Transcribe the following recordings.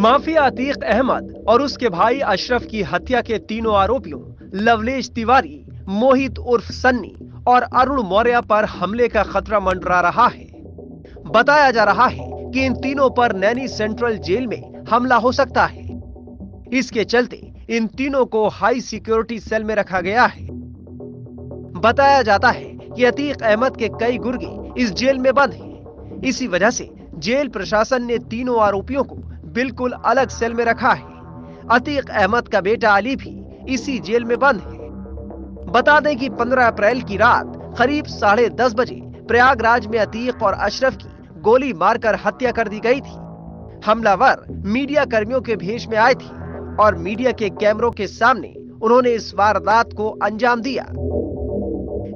Mafia Atiq Ahmad और उसके भाई अशरफ की हत्या के तीनों आरोपियों लवलेश तिवारी, मोहित उर्फ सन्नी और अरुण मौर्य पर हमले का खतरा मंडरा रहा है। बताया जा रहा है कि इन तीनों पर नैनी सेंट्रल जेल में हमला हो सकता है। इसके चलते इन तीनों को हाई सिक्योरिटी सेल में रखा गया है। बताया जाता है कि अतीक अहमद के कई गुर्गे इस जेल में बंद हैं। इसी वजह से जेल प्रशासन ने तीनों आरोपियों को बिल्कुल अलग सेल में रखा है। अतीक अहमद का बेटा अली भी इसी जेल में बंद है। बता दें कि 15 अप्रैल की रात करीब 10:30 बजे प्रयागराज में अतीक और अशरफ की गोली मारकर हत्या कर दी गई थी। हमलावर मीडिया कर्मियों के भेष में आए थे और मीडिया के कैमरों के सामने उन्होंने इस वारदात को अंजाम दिया।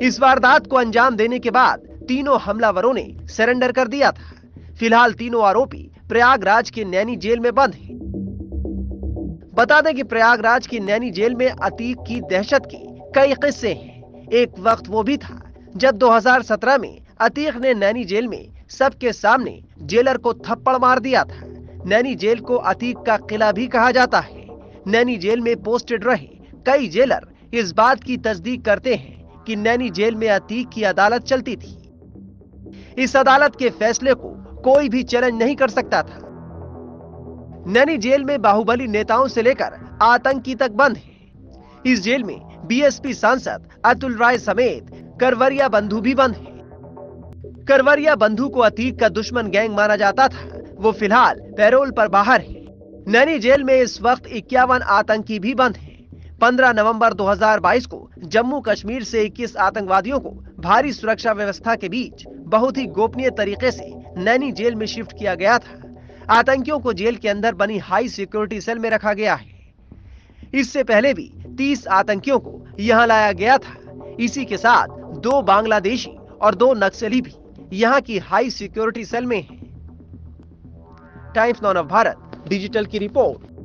इस वारदात को अंजाम देने के बाद तीनों हमलावरों ने सरेंडर कर दिया था। फिलहाल तीनों आरोपी प्रयागराज के नैनी जेल में बंद हैं। बता दें कि प्रयागराज की नैनी जेल में अतीक की दहशत के कई किस्से हैं। एक वक्त वो भी था जब 2017 में अतीक ने नैनी जेल में सबके सामने जेलर को थप्पड़ मार दिया था। नैनी जेल को अतीक का किला भी कहा जाता है। नैनी जेल में पोस्टेड रहे कई जेलर इस बात की तस्दीक करते हैं कि नैनी जेल में अतीक की अदालत चलती थी। इस अदालत के फैसले को कोई भी चैलेंज नहीं कर सकता था। नैनी जेल में बाहुबली नेताओं से लेकर आतंकी तक बंद है। इस जेल में बीएसपी सांसद अतुल राय समेत करवरिया बंधु भी बंद है। करवरिया बंधु को अतीक का दुश्मन गैंग माना जाता था। वो फिलहाल पैरोल पर बाहर है। नैनी जेल में इस वक्त 51 आतंकी भी बंद हैं। 15 नवंबर 2022 को जम्मू कश्मीर से 21 आतंकवादियों को भारी सुरक्षा व्यवस्था के बीच बहुत ही गोपनीय तरीके से नैनी जेल में शिफ्ट किया गया था। आतंकियों को जेल के अंदर बनी हाई सिक्योरिटी सेल में रखा गया है। इससे पहले भी 30 आतंकियों को यहाँ लाया गया था। इसी के साथ 2 बांग्लादेशी और 2 नक्सली भी यहाँ की हाई सिक्योरिटी सेल में है। टाइम्स नाउ नवभारत डिजिटल की रिपोर्ट।